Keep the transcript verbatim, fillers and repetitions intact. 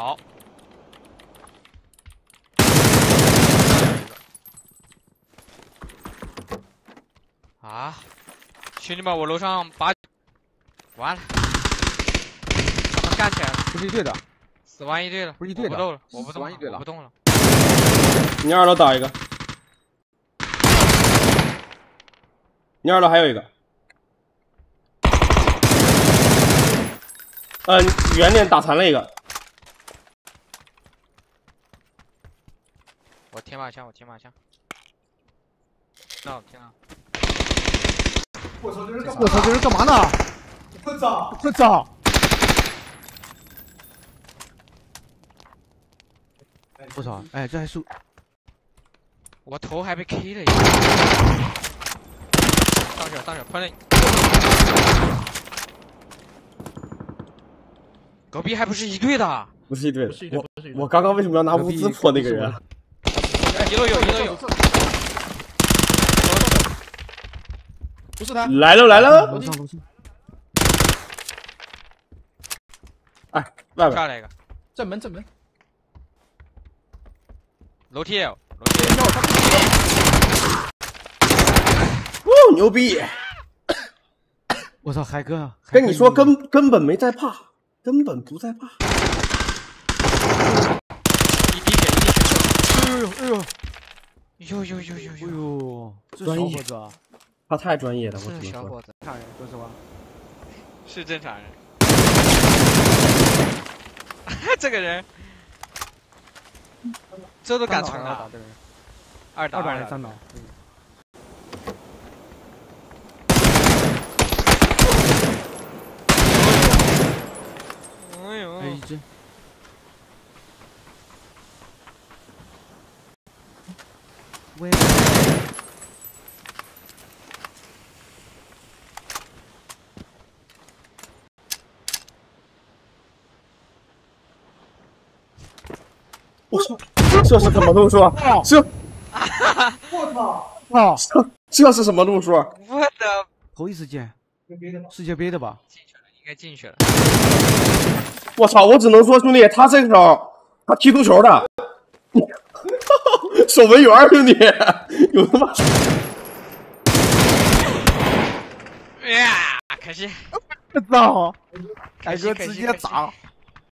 好。啊！兄弟们，我楼上拔，完了，咱们干起来了！不是一队的，死亡一队了，不是一队的，不动了，我不动了，我不动了。你二楼打一个，你二楼还有一个。 呃，远点打残了一个。我天马枪，我天马枪。那我天啊！我操，这是干嘛？我操，这是干嘛呢？我操！我操！我操！哎，这还是我头还被 K 了一下。当手，当手，喷了。 隔壁还不是一队的，不是一队的。我我刚刚为什么要拿物资破那个人？一楼有，一楼有。不是他，来了来了。楼上楼上。哎，外边下来一个，正门正门。楼梯，楼梯。哦，牛逼！我操，海哥，跟你说根根本没在怕。 根本不在怕。一滴血，一滴血！哎呦哎呦哎呦呦呦呦呦！这小伙子，他太专业了，我只能说。小伙子，正常人说实话，是正常人。这个人，这都敢传了。二打二打三打。哎呦！哎，一只。喂！我操！这是什么路数？这！我操！操！这是什么路数？我的！头一次见，世界杯的吧？进去了，应该进去了。 我操！我只能说，兄弟，他这手，他踢足球的，守门员，兄弟，有他妈！哎呀，可惜！我操！凯哥直接砸！